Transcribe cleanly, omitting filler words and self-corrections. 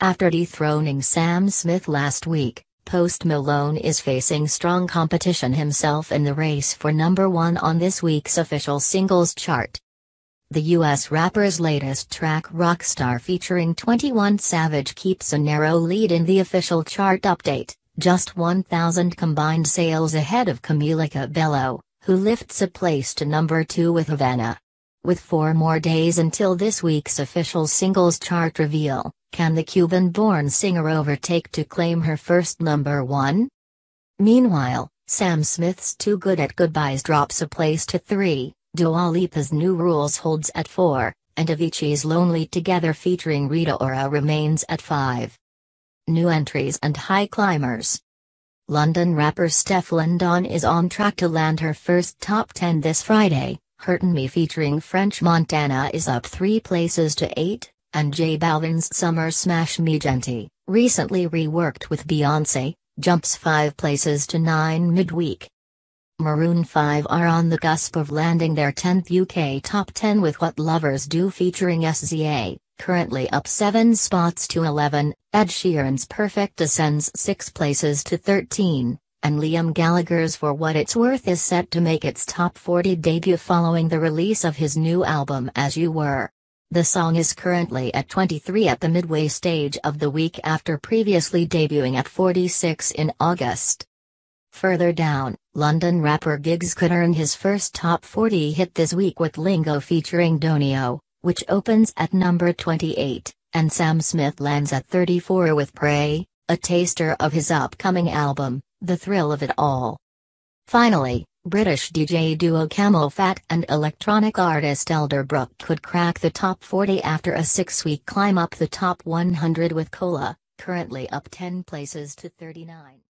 After dethroning Sam Smith last week, Post Malone is facing strong competition himself in the race for number one on this week's official singles chart. The U.S. rapper's latest track Rockstar featuring 21 Savage keeps a narrow lead in the official chart update, just 1,000 combined sales ahead of Camila Cabello, who lifts a place to number two with Havana. With 4 more days until this week's official singles chart reveal, can the Cuban-born singer overtake to claim her first number one? Meanwhile, Sam Smith's Too Good at Goodbyes drops a place to 3, Dua Lipa's New Rules holds at 4, and Avicii's Lonely Together featuring Rita Ora remains at 5. New entries and high climbers. London rapper Stefflon Don is on track to land her first top 10 this Friday. Hurtin' Me featuring French Montana is up 3 places to 8, and J Balvin's summer smash Me Genty, recently reworked with Beyonce, jumps 5 places to 9 midweek. Maroon 5 are on the cusp of landing their 10th UK top 10 with What Lovers Do featuring SZA, currently up 7 spots to 11, Ed Sheeran's Perfect descends 6 places to 13. And Liam Gallagher's For What It's Worth is set to make its top 40 debut following the release of his new album As You Were. The song is currently at 23 at the midway stage of the week after previously debuting at 46 in August. Further down, London rapper Giggs could earn his first top 40 hit this week with Lingo featuring Donio, which opens at number 28, and Sam Smith lands at 34 with Pray, a taster of his upcoming album, The Thrill of It All. Finally, British DJ duo Camel Fat and electronic artist Elderbrook could crack the top 40 after a 6-week climb up the top 100 with Cola, currently up 10 places to 39.